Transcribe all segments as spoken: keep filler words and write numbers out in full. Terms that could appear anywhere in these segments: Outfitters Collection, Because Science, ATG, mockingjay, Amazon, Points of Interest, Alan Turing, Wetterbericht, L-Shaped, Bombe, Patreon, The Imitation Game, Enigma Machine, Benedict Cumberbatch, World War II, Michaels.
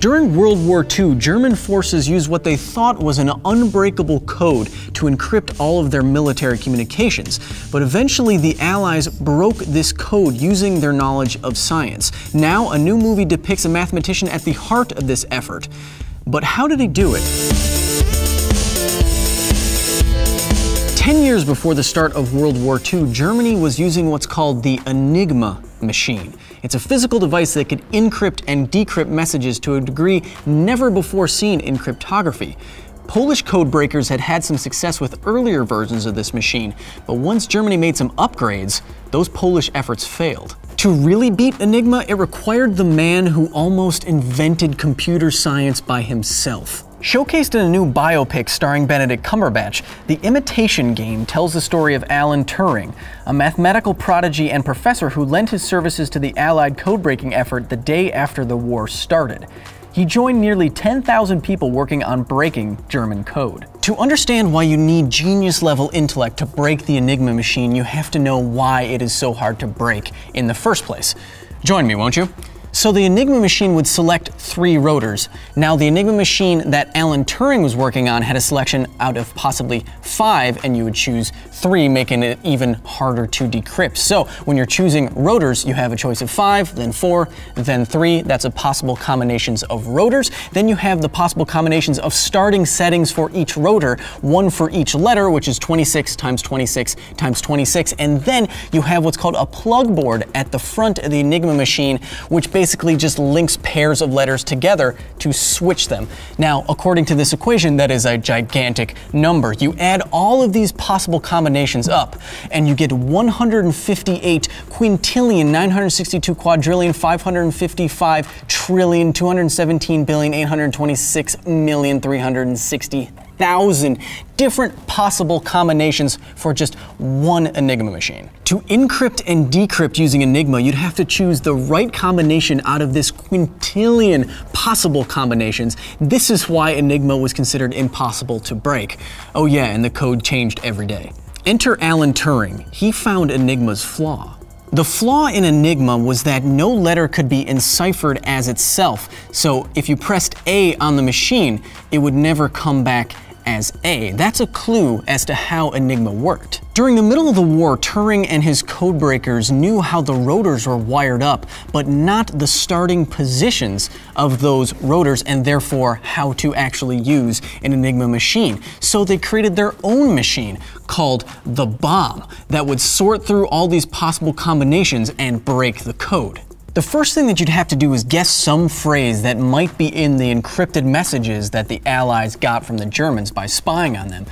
During World War Two, German forces used what they thought was an unbreakable code to encrypt all of their military communications, but eventually the Allies broke this code using their knowledge of science. Now, a new movie depicts a mathematician at the heart of this effort. But how did he do it? Ten years before the start of World War Two, Germany was using what's called the Enigma Machine. It's a physical device that could encrypt and decrypt messages to a degree never before seen in cryptography. Polish code breakers had had some success with earlier versions of this machine, but once Germany made some upgrades, those Polish efforts failed. To really beat Enigma, it required the man who almost invented computer science by himself. Showcased in a new biopic starring Benedict Cumberbatch, The Imitation Game tells the story of Alan Turing, a mathematical prodigy and professor who lent his services to the Allied code-breaking effort the day after the war started. He joined nearly ten thousand people working on breaking German code. To understand why you need genius-level intellect to break the Enigma machine, you have to know why it is so hard to break in the first place. Join me, won't you? So the Enigma machine would select three rotors. Now, the Enigma machine that Alan Turing was working on had a selection out of possibly five, and you would choose three, making it even harder to decrypt. So when you're choosing rotors, you have a choice of five, then four, then three. That's a possible combinations of rotors. Then you have the possible combinations of starting settings for each rotor, one for each letter, which is twenty-six times twenty-six times twenty-six. And then you have what's called a plug board at the front of the Enigma machine, which basically basically just links pairs of letters together to switch them. Now, according to this equation, that is a gigantic number. You add all of these possible combinations up, and you get one hundred fifty-eight quintillion, nine hundred sixty-two quadrillion, five hundred fifty-five trillion, two hundred seventeen billion, eight hundred twenty-six million, three hundred sixty thousand different possible combinations for just one Enigma machine. To encrypt and decrypt using Enigma, you'd have to choose the right combination out of this quintillion possible combinations. This is why Enigma was considered impossible to break. Oh yeah, and the code changed every day. Enter Alan Turing. He found Enigma's flaw. The flaw in Enigma was that no letter could be enciphered as itself, so if you pressed A on the machine, it would never come back as A. That's a clue as to how Enigma worked. During the middle of the war, Turing and his codebreakers knew how the rotors were wired up, but not the starting positions of those rotors, and therefore how to actually use an Enigma machine. So they created their own machine called the Bombe that would sort through all these possible combinations and break the code. The first thing that you'd have to do is guess some phrase that might be in the encrypted messages that the Allies got from the Germans by spying on them.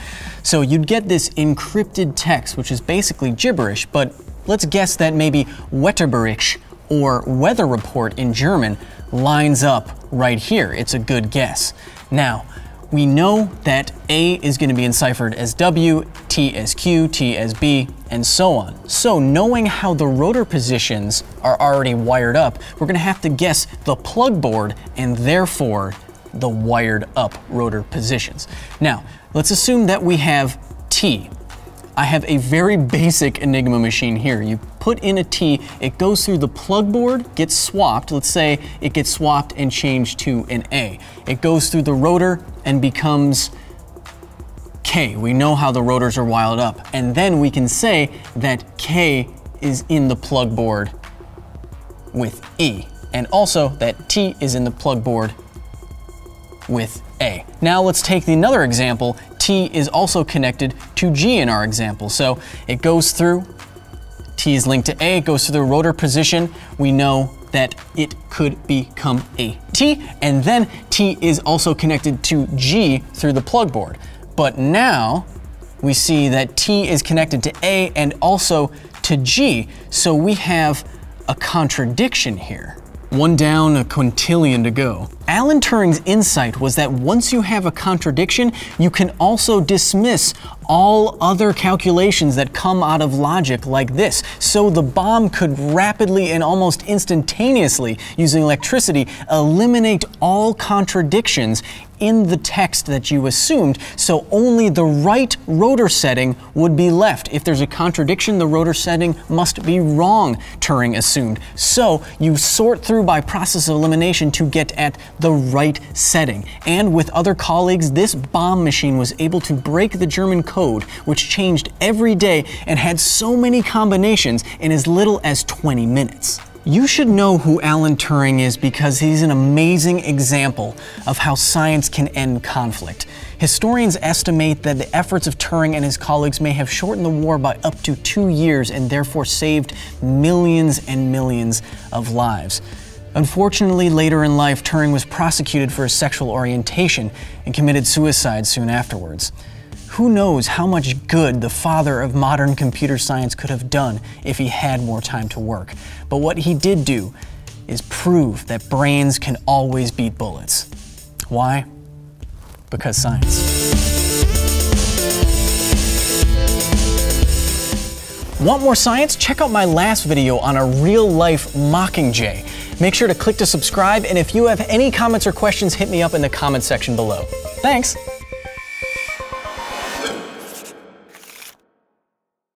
So you'd get this encrypted text, which is basically gibberish, but let's guess that maybe Wetterbericht, or weather report in German, lines up right here. It's a good guess. Now, we know that A is going to be enciphered as W, T as Q, T as B, and so on. So knowing how the rotor positions are already wired up, we're going to have to guess the plug board and therefore the wired up rotor positions. Now, let's assume that we have T. I have a very basic Enigma machine here. You put in a T, it goes through the plug board, gets swapped. Let's say it gets swapped and changed to an A. It goes through the rotor and becomes K. We know how the rotors are wired up. And then we can say that K is in the plug board with E. And also that T is in the plug board with A. Now let's take another example. T is also connected to G in our example. So it goes through, T is linked to A, it goes through the rotor position. We know that it could become a T, and then T is also connected to G through the plug board. But now we see that T is connected to A and also to G. So we have a contradiction here. One down, a quintillion to go. Alan Turing's insight was that once you have a contradiction, you can also dismiss all other calculations that come out of logic like this. So the bomb could rapidly and almost instantaneously, using electricity, eliminate all contradictions in the text that you assumed, so only the right rotor setting would be left. If there's a contradiction, the rotor setting must be wrong, Turing assumed. So you sort through by process of elimination to get at the right setting. And with other colleagues, this bomb machine was able to break the German code, which changed every day and had so many combinations in as little as twenty minutes. You should know who Alan Turing is because he's an amazing example of how science can end conflict. Historians estimate that the efforts of Turing and his colleagues may have shortened the war by up to two years and therefore saved millions and millions of lives. Unfortunately, later in life, Turing was prosecuted for his sexual orientation and committed suicide soon afterwards. Who knows how much good the father of modern computer science could have done if he had more time to work. But what he did do is prove that brains can always beat bullets. Why? Because science. Want more science? Check out my last video on a real-life mockingjay. Make sure to click to subscribe, and if you have any comments or questions, hit me up in the comment section below. Thanks!